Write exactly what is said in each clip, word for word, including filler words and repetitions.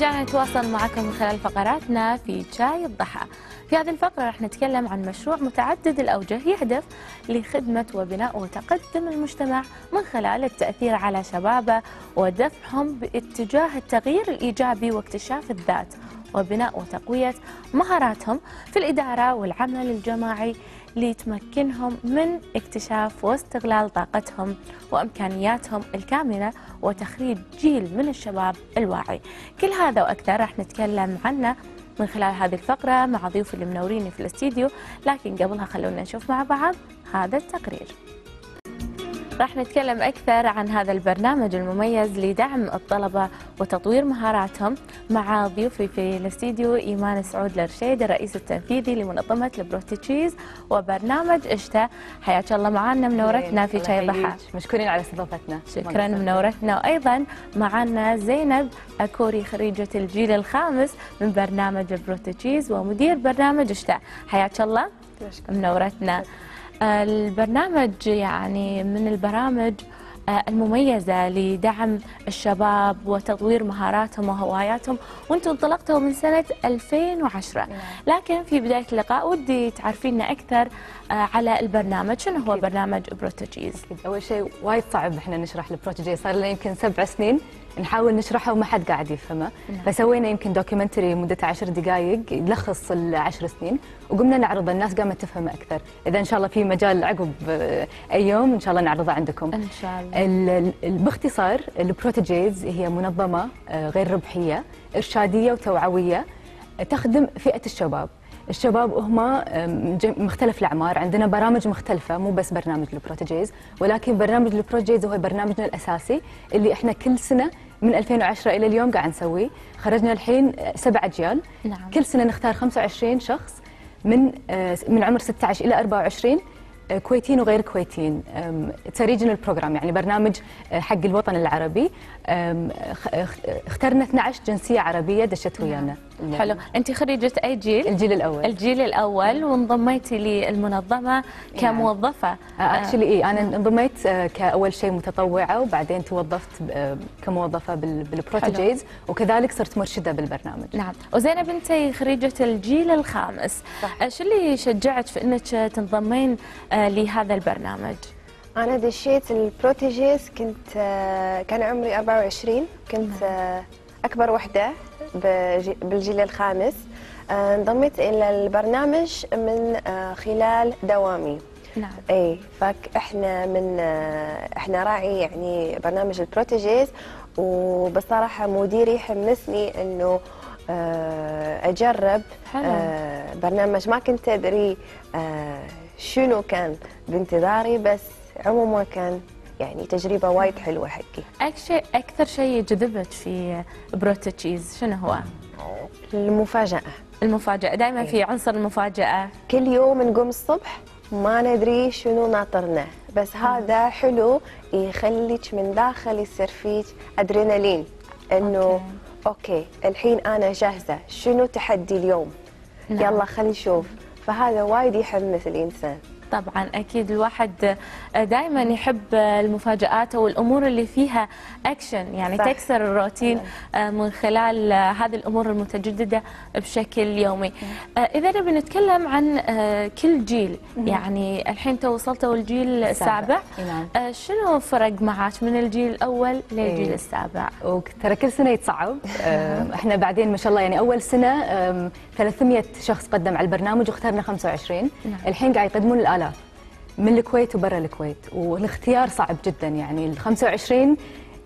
رجعنا نتواصل معكم من خلال فقراتنا في شاي الضحى. في هذه الفقرة راح نتكلم عن مشروع متعدد الأوجه يهدف لخدمة وبناء وتقدم المجتمع من خلال التأثير على شبابه ودفعهم باتجاه التغيير الإيجابي واكتشاف الذات وبناء وتقوية مهاراتهم في الإدارة والعمل الجماعي لتمكنهم من اكتشاف واستغلال طاقتهم وإمكانياتهم الكامنة وتخريج جيل من الشباب الواعي. كل هذا وأكثر راح نتكلم عنه من خلال هذه الفقرة مع ضيوف اللي منورين في الاستديو، لكن قبلها خلونا نشوف مع بعض هذا التقرير. راح نتكلم أكثر عن هذا البرنامج المميز لدعم الطلبة وتطوير مهاراتهم مع ضيوفي في الاستديو ايمان سعود الرشيد، الرئيس التنفيذي لمنظمة البروتيجيز وبرنامج اشتاء. حياك الله معنا، منورتنا في شاي الضحى. مشكورين على استضافتنا. شكرا، منورتنا. وايضا معنا زينب أكوري، خريجة الجيل الخامس من برنامج البروتيجيز ومدير برنامج اشتاء. حياك الله، منورتنا. البرنامج يعني من البرامج المميزة لدعم الشباب وتطوير مهاراتهم وهواياتهم، وانتم انطلقتوا من سنة ألفين وعشرة، لكن في بداية اللقاء ودي تعرفينا أكثر على البرنامج. شنو هو برنامج بروتيجيز؟ أول شيء وايد صعب احنا نشرح البروتيجيز، صار لنا يمكن سبع سنين نحاول نشرحه وما حد قاعد يفهمه، فسوينا يمكن دوكيومنتري مدته عشر دقائق يلخص العشر سنين وقمنا نعرضه، الناس قامت تفهم أكثر. إذا إن شاء الله في مجال عقب أي يوم إن شاء الله نعرضه عندكم. إن شاء الله. باختصار البروتيجيز هي منظمة غير ربحية إرشادية وتوعوية تخدم فئة الشباب. الشباب هم مختلف الأعمار، عندنا برامج مختلفة، مو بس برنامج البروتيجيز، ولكن برنامج البروتيجيز هو برنامجنا الأساسي اللي إحنا كل سنة من ألفين وعشرة إلى اليوم قاعد نسويه. خرجنا الحين سبع أجيال. نعم. كل سنة نختار خمسة وعشرين شخص من من عمر ستة عشر إلى أربعة وعشرين، كويتيين وغير كويتيين. اتس ريجنال بروجرام، يعني برنامج حق الوطن العربي. اخترنا اثنعش جنسيه عربيه دشت ويانا. حلو. انت خريجه اي جيل؟ الجيل الاول. الجيل الاول، وانضميتي للمنظمه كموظفه. اكشلي اي انا انضميت كاول شيء متطوعه وبعدين توظفت كموظفه بالبروتيجيز، وكذلك صرت مرشده بالبرنامج. نعم. وزينب انت خريجه الجيل الخامس، ايش اللي شجعك في انك تنضمين لهذا البرنامج؟ أنا دشيت البروتيجيز كنت كان عمري أربعة وعشرين، كنت أكبر وحدة بالجيل الخامس. انضميت إلى البرنامج من خلال دوامي. نعم. إيه، فإحنا من إحنا راعي يعني برنامج البروتيجيز، وبصراحة مديري حمسني إنه أجرب. حلو. برنامج ما كنت أدري شنو كان بانتظاري، بس عموما كان يعني تجربه وايد حلوه حقي. اكثر اكثر شيء يجذبك في بروتيجيز شنو هو؟ المفاجاه. المفاجاه دائما. أيوة. في عنصر المفاجاه. كل يوم نقوم الصبح ما ندري شنو ناطرنا، بس هذا حلو، يخليك من داخل يصير فيك ادرينالين انه اوكي الحين انا جاهزه، شنو تحدي اليوم؟ نعم. يلا خلينا نشوف. فهذا وايد يحمس الإنسان. طبعا أكيد الواحد دائما يحب المفاجآت والأمور اللي فيها أكشن، يعني صح. تكسر الروتين من خلال هذه الأمور المتجددة بشكل يومي. إذا نبي نتكلم عن كل جيل، يعني الحين توصلتوا الجيل السابع، شنو فرق معك من الجيل الأول للجيل السابع؟ وترى كل سنة يتصعب. إحنا بعدين ما شاء الله يعني أول سنة ثلاثمية شخص قدم على البرنامج واخترنا خمسة وعشرين. الحين قاعد يقدمون الآن من الكويت وبرا الكويت، والاختيار صعب جدا. يعني ال خمسة وعشرين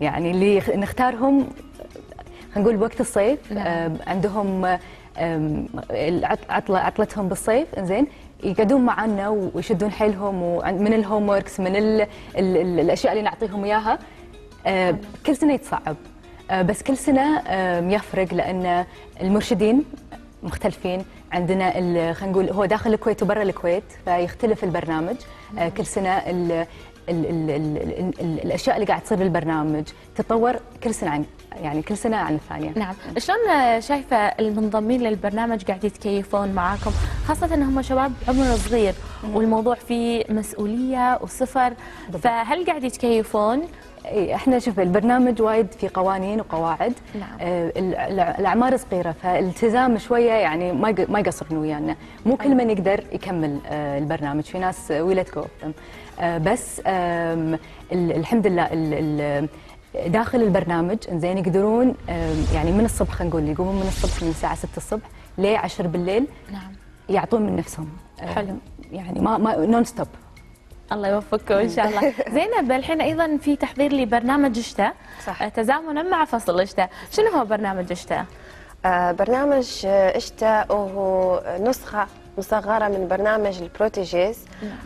يعني اللي نختارهم خلينا نقول بوقت الصيف. نعم. عندهم عطله عطلتهم بالصيف، انزين يقعدون معنا ويشدون حيلهم من الهوم وركس، من ال ال ال الاشياء اللي نعطيهم اياها. كل سنه يتصعب، بس كل سنه يفرق لان المرشدين مختلفين. عندنا خلينا نقول هو داخل الكويت وبرا الكويت، فيختلف البرنامج. مم. كل سنه ال ال ال ال ال ال الاشياء اللي قاعد تصير بالبرنامج تتطور كل سنه عن يعني كل سنه عن الثانيه. نعم. شلون شايفه المنضمين للبرنامج قاعد يتكيفون معاكم، خاصه انهم شباب عمر صغير والموضوع فيه مسؤوليه وصفر، فهل قاعد يتكيفون؟ احنا شوف البرنامج وايد في قوانين وقواعد. نعم. آه الاعمار صغيره فالالتزام شويه يعني ما ما يقصرون ويانا، مو كل من يقدر يكمل آه البرنامج، في ناس ويلت جو آه بس آه الحمد لله داخل البرنامج زين يقدرون آه يعني من الصبح خلينا نقول يقومون من الصبح من الساعه ستة الصبح ليه عشرة بالليل. نعم. يعطون من نفسهم. حلو. آه يعني ما ما نون ستوب. الله يوفقكم ان شاء الله. زينب الحين ايضا في تحضير لبرنامج اشتاء تزامنا مع فصل اشتاء، شنو هو برنامج اشتاء؟ آه برنامج اشتاء وهو نسخه مصغره من برنامج البروتيجيز.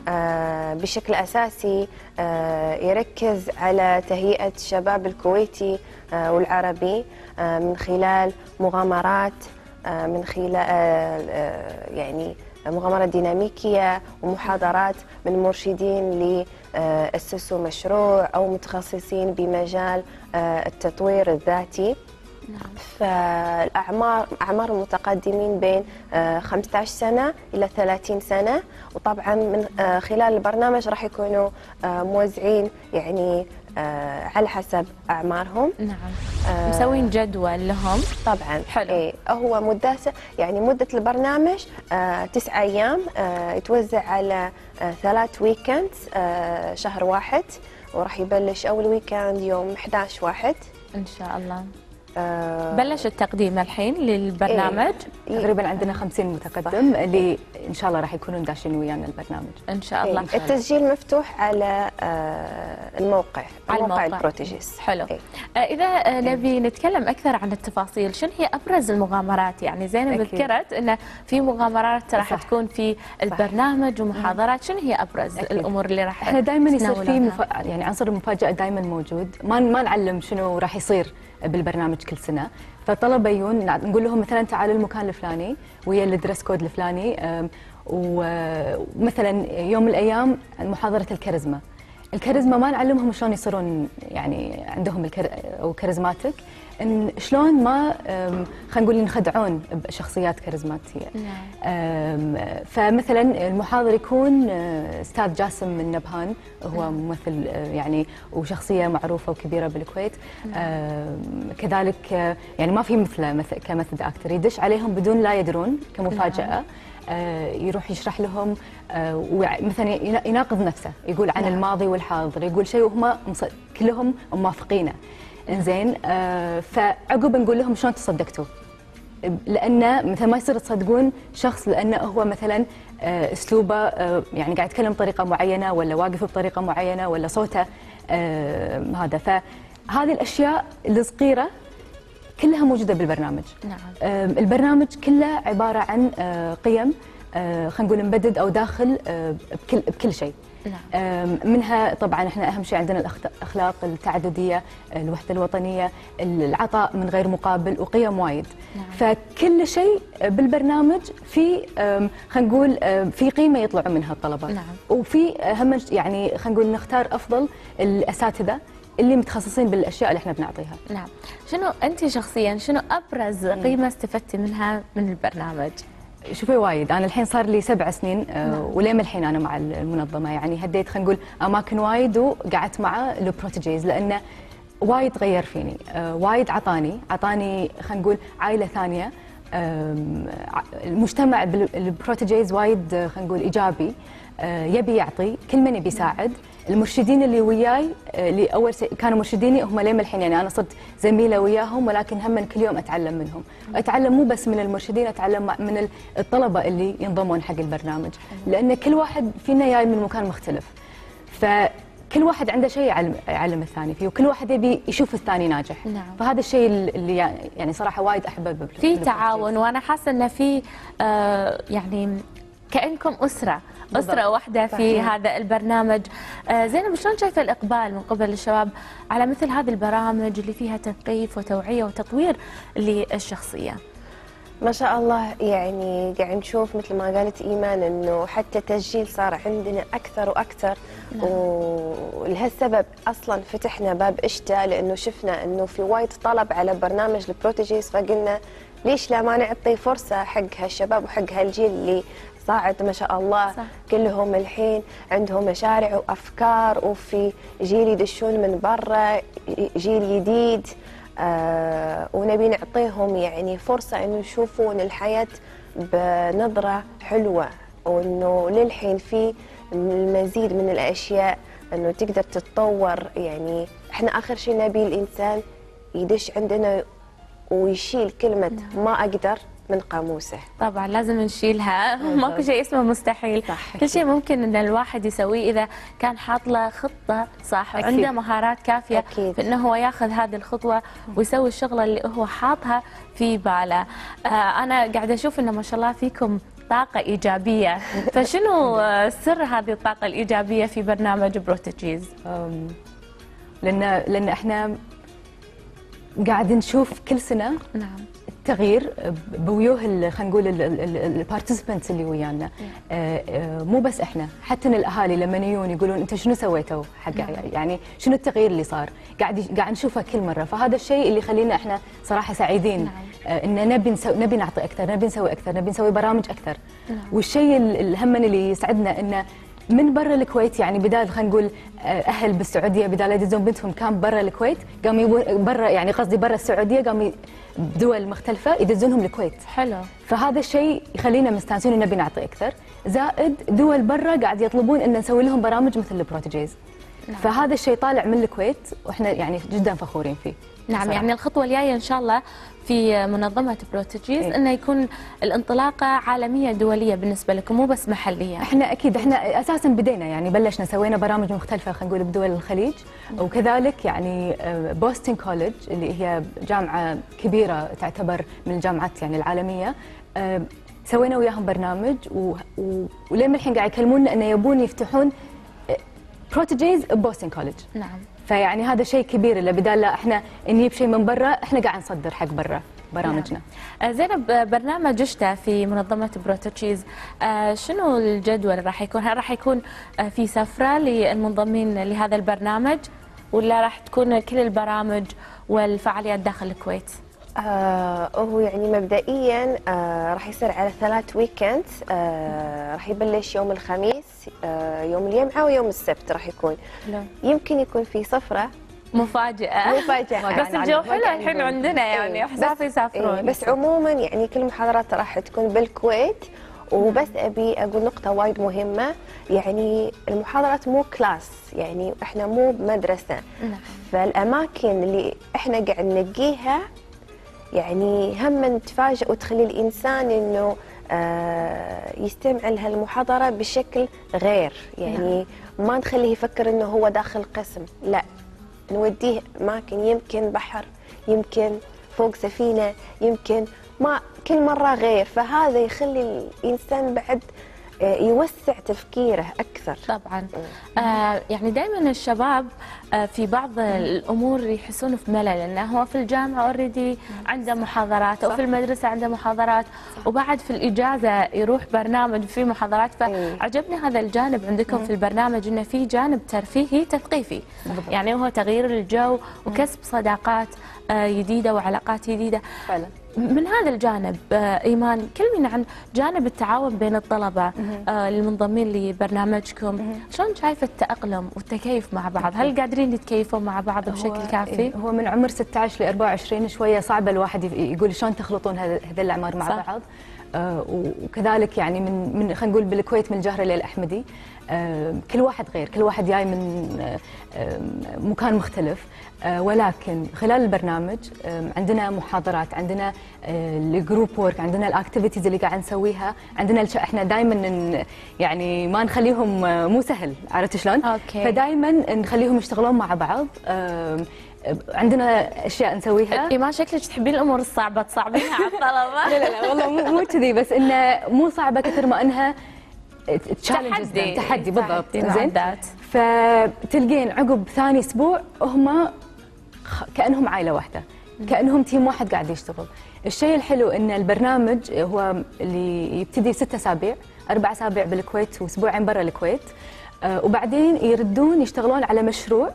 آه بشكل اساسي آه يركز على تهيئه الشباب الكويتي آه والعربي آه من خلال مغامرات آه من خلال آه يعني مغامرة ديناميكية ومحاضرات من مرشدين اللي أسسوا مشروع أو متخصصين بمجال التطوير الذاتي. نعم. فالأعمار أعمار المتقدمين بين خمسة عشر سنة إلى ثلاثين سنة، وطبعا من خلال البرنامج راح يكونوا موزعين يعني على حسب أعمارهم. نعم. آه مسوين جدول لهم طبعا. حلو. إيه هو مدته يعني مدة البرنامج آه تسعة أيام آه يتوزع على آه ثلاث ويكند آه شهر واحد، وراح يبلش أول ويكند يوم أحد عشر واحد إن شاء الله. آه بلش التقديم الحين للبرنامج. إيه. تقريبا عندنا خمسين متقدم اللي إن شاء الله راح يكونون داشين ويانا البرنامج إن شاء الله. إيه. التسجيل مفتوح على آه الموقع على الموقع البروتيجيز. حلو. إيه. آه إذا آه نبي نتكلم أكثر عن التفاصيل، شنو هي أبرز المغامرات؟ يعني زينب ذكرت أن في مغامرات راح تكون في البرنامج ومحاضرات، شنو هي أبرز أكيد. الأمور اللي راح إحنا دائما يصير في مف... يعني عنصر المفاجأة دائما موجود، ما ما نعلم شنو راح يصير بالبرنامج كل سنه، فالطلبه يجون نقول لهم مثلا تعالوا المكان الفلاني ويا الدرس كود الفلاني، ومثلا يوم من الايام محاضره الكاريزما. الكاريزما ما نعلمهم شلون يصيرون يعني عندهم الكر او كاريزماتيك، ان شلون ما خلينا نقول ينخدعون بشخصيات كاريزماتيه. فمثلا المحاضر يكون استاذ جاسم النبهان، هو ممثل يعني وشخصيه معروفه وكبيره بالكويت، كذلك يعني ما في مثله كمثل اكتر، يدش عليهم بدون لا يدرون كمفاجاه، يروح يشرح لهم ومثلا يناقض نفسه، يقول عن الماضي والحاضر، يقول شيء وهم كلهم موافقينه. انزين آه فعقب نقول لهم شلون تصدقتوا، لان مثلا ما يصير تصدقون شخص لانه هو مثلا آه اسلوبه آه يعني قاعد يتكلم بطريقه معينه، ولا واقف بطريقه معينه، ولا صوته آه هذا. فهذه الاشياء الصغيره كلها موجوده بالبرنامج. نعم. آه البرنامج كله عباره عن آه قيم آه خلينا نقول مبدد او داخل آه بكل بكل شيء. نعم. منها طبعا احنا اهم شيء عندنا الاخلاق التعدديه، الوحده الوطنيه، العطاء من غير مقابل، وقيم وايد. نعم. فكل شيء بالبرنامج في خلينا نقول في قيمه يطلعوا منها الطلبه. نعم. وفي اهم يعني خلينا نقول نختار افضل الاساتذه اللي متخصصين بالاشياء اللي احنا بنعطيها. نعم. شنو انت شخصيا شنو ابرز قيمه استفدتي منها من البرنامج؟ شوفي وايد، انا الحين صار لي سبع سنين ولين الحين انا مع المنظمه، يعني هديت خلينا نقول اماكن وايد وقعدت مع البروتيجيز، لانه وايد غير فيني، وايد عطاني عطاني خلينا نقول عائله ثانيه. المجتمع بالبروتيجيز وايد خلينا نقول ايجابي، يبي يعطي كل من يبي يساعد. المرشدين اللي وياي اللي اول كانوا مرشديني هم لين الحين، يعني انا صرت زميله وياهم، ولكن هم من كل يوم اتعلم منهم، اتعلم مو بس من المرشدين، اتعلم من الطلبه اللي ينضمون حق البرنامج، لان كل واحد فينا جاي من مكان مختلف، فكل واحد عنده شيء يعلم يعلم الثاني فيه، وكل واحد يبي يشوف الثاني ناجح. نعم. فهذا الشيء اللي يعني صراحه وايد احبه بالبرنامج، في تعاون، وانا حاسه انه في آه يعني كأنكم أسرة بالضبط. أسرة واحدة في صحيح. هذا البرنامج. زينب شلون شايفة الإقبال من قبل الشباب على مثل هذه البرامج اللي فيها تثقيف وتوعية وتطوير للشخصية؟ ما شاء الله، يعني قاعد نشوف مثل ما قالت إيمان إنه حتى التسجيل صار عندنا أكثر وأكثر. نعم. ولهالسبب أصلا فتحنا باب اشتاء، لأنه شفنا إنه في وايد طلب على برنامج البروتيجيز، فقلنا ليش لا ما نعطي فرصة حق هالشباب وحق هالجيل اللي الصاعد ما شاء الله صح. كلهم الحين عندهم مشاريع وأفكار، وفي جيل يدشون من برا، جيل جديد، آه ونبي نعطيهم يعني فرصة إنه يشوفون الحياة بنظرة حلوة، وإنه للحين في المزيد من الأشياء إنه تقدر تتطور. يعني إحنا آخر شيء نبي الإنسان يدش عندنا ويشيل كلمة ما أقدر من قاموسه. طبعا لازم نشيلها، ماكو شيء اسمه مستحيل، صح. كل شيء ممكن ان الواحد يسويه اذا كان حاط له خطه صح وعنده مهارات كافيه أكيد. في انه هو ياخذ هذه الخطوه ويسوي الشغله اللي هو حاطها في باله. آه انا قاعده اشوف انه ما شاء الله فيكم طاقه ايجابيه، فشنو سر هذه الطاقه الايجابيه في برنامج بروتيجيز؟ لان لان احنا قاعد نشوف كل سنه نعم تغيير بويوه خلينا نقول البارتيسبنتس اللي ويانا، مو بس احنا، حتى الاهالي لما يجون يقولون انت شنو سويتوا حق عيالي؟ يعني شنو التغيير اللي صار؟ قاعد قاعد نشوفه كل مره، فهذا الشيء اللي يخلينا احنا صراحه سعيدين ان نبي نسوي، نبي نعطي اكثر، نبي نسوي اكثر، نبي نسوي برامج اكثر. والشيء الهم اللي يسعدنا انه من برا الكويت، يعني بدال خلينا نقول اهل بالسعوديه بدال يدزون بنتهم كان برا الكويت، قاموا برا يعني قصدي برا السعوديه قاموا بدول مختلفه يدزونهم الكويت. حلو. فهذا الشيء يخلينا مستانسين ان نبي نعطي اكثر، زائد دول برا قاعد يطلبون ان نسوي لهم برامج مثل البروتيجيز. نعم. فهذا الشيء طالع من الكويت واحنا يعني جدا فخورين فيه. نعم صراحة. يعني الخطوه الجايه ان شاء الله في منظمه بروتيجيز إيه؟ انه يكون الانطلاقه عالميه دوليه بالنسبه لكم مو بس محليه. احنا اكيد احنا اساسا بدينا يعني بلشنا سوينا برامج مختلفه خلينا نقول بدول الخليج، وكذلك يعني بوستين كوليدج اللي هي جامعه كبيره تعتبر من الجامعات يعني العالميه، سوينا وياهم برنامج و... و... ولين الحين قاعد يكلمونا انه يبون يفتحون بروتيجيز بوستين كوليدج. نعم. فيعني هذا شيء كبير، اللي بدال لا احنا نجيب شيء من برا احنا قاعد نصدر حق برا برامجنا. نعم. زينب، برنامج اشتاء في منظمه بروتيجيز، شنو الجدول راح يكون؟ هل راح يكون في سفره للمنضمين لهذا البرنامج ولا راح تكون كل البرامج والفعاليات داخل الكويت؟ آه هو يعني مبدئيا آه راح يصير على ثلاث ويكند، آه راح يبلش يوم الخميس، آه يوم الجمعه ويوم السبت راح يكون. لا. يمكن يكون في سفره مفاجأة مفاجأة بس الجو حلو الحين عندنا يعني احساس يسافرون. بس عموما يعني كل المحاضرات راح تكون بالكويت. وبس ابي اقول نقطه وايد مهمه، يعني المحاضرات مو كلاس، يعني احنا مو بمدرسه. نعم. فالاماكن اللي احنا قاعد ننقيها يعني هم نتفاجئ وتخلي الإنسان إنه آه يستمع لهالمحاضرة بشكل غير، يعني نعم. ما نخليه يفكر إنه هو داخل قسم، لا نوديه أماكن يمكن بحر، يمكن فوق سفينة، يمكن ما كل مرة غير، فهذا يخلي الإنسان بعد يوسع تفكيره أكثر. طبعا آه يعني دائما الشباب آه في بعض الأمور يحسون في ملل، لأنه هو في الجامعة اوريدي عنده محاضرات أو في المدرسة عنده محاضرات، وبعد في الإجازة يروح برنامج في محاضرات. فعجبني هذا الجانب عندكم في البرنامج، إنه في جانب ترفيهي تثقيفي، يعني هو تغيير الجو وكسب صداقات آه جديدة وعلاقات جديدة. فعلا. من هذا الجانب ايمان كلمينا عن جانب التعاون بين الطلبه المنضمين لبرنامجكم، شلون شايفه التاقلم والتكيف مع بعض؟ هل قادرين يتكيفوا مع بعض بشكل كافي؟ هو من عمر ستة عشر ل أربعة وعشرين شويه صعب الواحد يقول شلون تخلطون هذه الاعمار مع صح. بعض. آه وكذلك يعني من من خلينا نقول بالكويت من الجهرة للأحمدي، آه كل واحد غير، كل واحد جاي من آه مكان مختلف، آه ولكن خلال البرنامج آه عندنا محاضرات، عندنا آه الجروب وورك، عندنا الاكتيفيتيز اللي قاعد نسويها، عندنا احنا دائما يعني ما نخليهم آه مو سهل، عرفت شلون؟ اوكي. فدائما نخليهم يشتغلون مع بعض، آه عندنا اشياء نسويها. ايمان شكلك تحبين الامور الصعبه تصعبينها على الطلبه. لا لا لا والله مو مو كذي، بس انه مو صعبه كثر ما انها تحدي تحدي بالضبط. زين. فتلقين عقب ثاني اسبوع هم كانهم عائله واحده، كانهم تيم واحد قاعد يشتغل. الشيء الحلو ان البرنامج هو اللي يبتدي ست اسابيع، اربع اسابيع بالكويت واسبوعين برا الكويت، وبعدين يردون يشتغلون على مشروع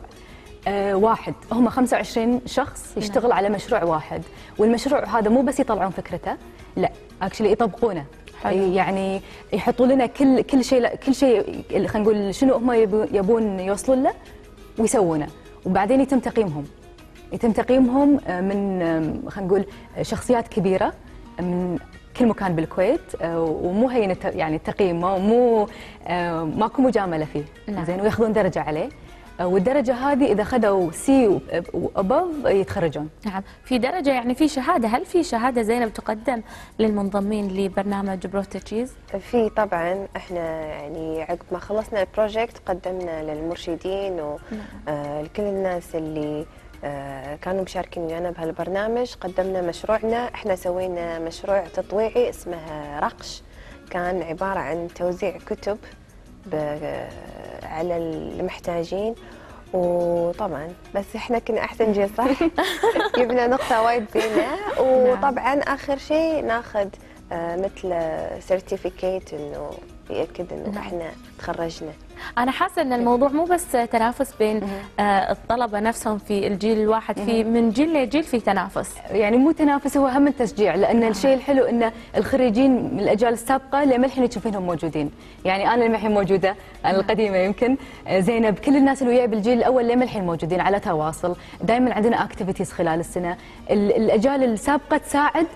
واحد، هم خمسة وعشرين شخص يشتغل على مشروع واحد، والمشروع هذا مو بس يطلعون فكرته، لا اكشلي يطبقونه. حلو. يعني يحطوا لنا كل كل شيء كل شيء خلينا نقول شنو هم يبون يوصلون له ويسوونه، وبعدين يتم تقييمهم يتم تقييمهم من خلينا نقول شخصيات كبيره من كل مكان بالكويت، ومو هين يعني التقييم مو ماكو مجامله فيه، زين، وياخذون درجه عليه، والدرجه هذه اذا خذوا سي وابف يتخرجون. نعم، في درجه يعني في شهاده، هل في شهاده زينب تقدم للمنضمين لبرنامج بروتيجيز؟ في طبعا، احنا يعني عقب ما خلصنا البروجكت قدمنا للمرشدين ولكل الناس اللي كانوا مشاركين ويانا بهالبرنامج، قدمنا مشروعنا. احنا سوينا مشروع تطويعي اسمه رقش، كان عباره عن توزيع كتب على المحتاجين، وطبعا بس احنا كنا احسن جيل صح؟ جبنا نقطه وايد زينه، وطبعا اخر شيء ناخذ مثل سيرتيفيكيت انه يأكد انه احنا تخرجنا. أنا حاسة أن الموضوع مو بس تنافس بين آه الطلبة نفسهم في الجيل الواحد، في من جيل لجيل في تنافس، يعني مو تنافس، هو هم التشجيع، لأن آه. الشيء الحلو أن الخريجين من الأجيال السابقة لما الحين تشوفينهم موجودين، يعني أنا لما الحين موجودة، أنا آه. القديمة يمكن، زينب، كل الناس اللي وياي بالجيل الأول لما الحين موجودين على تواصل، دائما عندنا أكتيفيتيز خلال السنة، الأجيال السابقة تساعد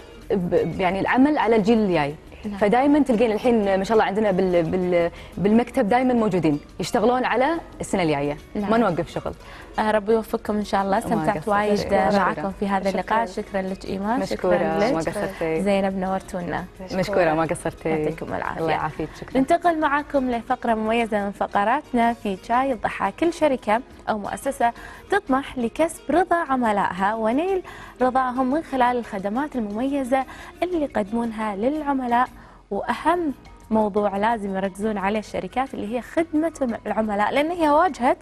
يعني العمل على الجيل الجاي. فدائما تلقين الحين ما شاء الله عندنا بال بال بالمكتب دائما موجودين يشتغلون على السنه الجايه، ما نوقف شغل. ربي يوفقكم ان شاء الله، استمتعت وايد معكم في هذا اللقاء، شكرا لك ايمان، شكرا لك زينب، نورتونا، مشكوره ما قصرتي، يعطيكم العافيه. الله يعافيك، شكرا. ننتقل معكم لفقره مميزه من فقراتنا في شاي الضحى، كل شركه او مؤسسه تطمح لكسب رضا عملائها ونيل رضاهم من خلال الخدمات المميزه اللي يقدمونها للعملاء، وأهم موضوع لازم يركزون عليه الشركات اللي هي خدمة العملاء، لأن هي واجهة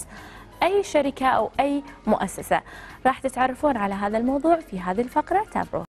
أي شركة أو أي مؤسسة. راح تتعرفون على هذا الموضوع في هذه الفقرة، تابعوا.